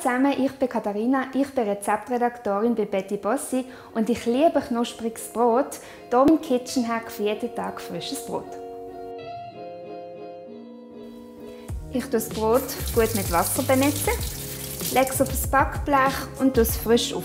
zusammen, ich bin Katharina, ich bin Rezeptredaktorin bei Betty Bossi und ich liebe knuspriges Brot. Hier im Kitchenhack für jeden Tag frisches Brot. Ich benetze das Brot gut mit Wasser, lege es auf ein Backblech und bache es frisch auf.